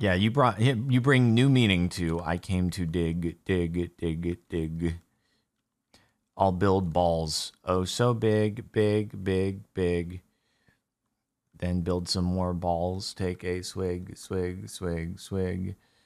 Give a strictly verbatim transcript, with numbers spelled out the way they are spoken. Yeah, you brought you bring new meaning to I came to dig, dig, dig, dig. I'll build balls. Oh, so big, big, big, big. Then build some more balls. Take a swig, swig, swig, swig.